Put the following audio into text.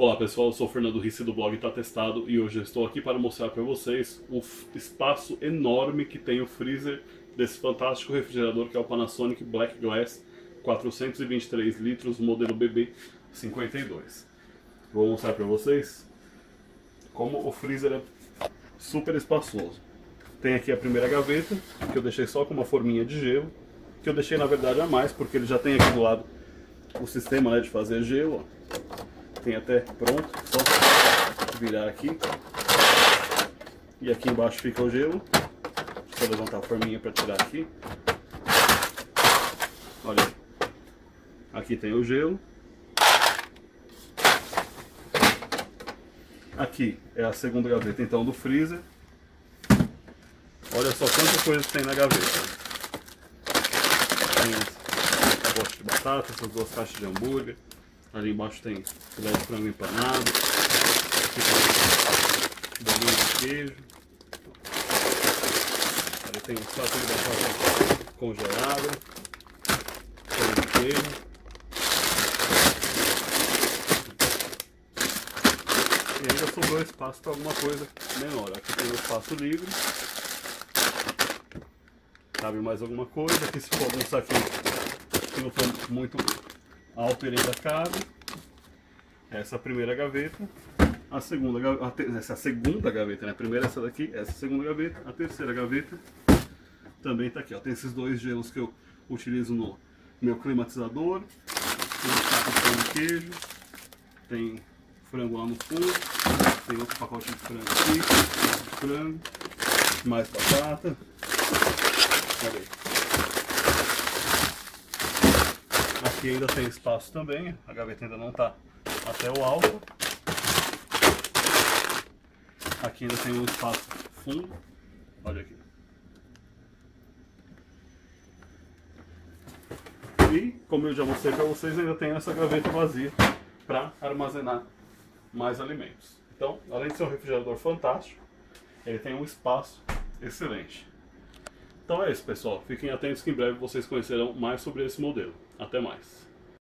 Olá pessoal, eu sou o Fernando Risse do blog Tá Testado e hoje eu estou aqui para mostrar para vocês o espaço enorme que tem o freezer desse fantástico refrigerador que é o Panasonic Black Glass 423 litros, modelo BB52. Vou mostrar para vocês como o freezer é super espaçoso. Tem aqui a primeira gaveta, que eu deixei só com uma forminha de gelo, que eu deixei na verdade a mais, porque ele já tem aqui do lado o sistema, né, de fazer gelo, ó. Tem até pronto, só virar aqui e aqui embaixo fica o gelo. Deixa eu levantar a forminha para tirar aqui. Olha, aqui tem o gelo. Aqui é a segunda gaveta então do freezer. Olha só quantas coisas tem na gaveta. Tem essa caixa de batata, essas duas caixas de hambúrguer. Ali embaixo tem filé de frango empanado, aqui tem bolinho de queijo, ali tem um saco de batata congelada, bolinho de queijo, e ainda sobrou espaço para alguma coisa menor. Aqui tem um espaço livre, cabe mais alguma coisa. Aqui se for algum saquinho que não foi muito alto, ele ainda cabe. Essa é a primeira gaveta. A segunda gaveta, essa é a segunda gaveta, né? A primeira é essa daqui, essa é a segunda gaveta. A terceira gaveta também tá aqui, ó. Tem esses dois gelos que eu utilizo no meu climatizador. Tem um saco de pão de queijo. Tem frango lá no fundo. Tem outro pacote de frango aqui. De frango. Mais batata. Olha aí. Aqui ainda tem espaço também, a gaveta ainda não está até o alto. Aqui ainda tem um espaço fundo, olha aqui. E como eu já mostrei para vocês, ainda tem essa gaveta vazia para armazenar mais alimentos. Então, além de ser um refrigerador fantástico, ele tem um espaço excelente. Então é isso pessoal, fiquem atentos que em breve vocês conhecerão mais sobre esse modelo. Até mais!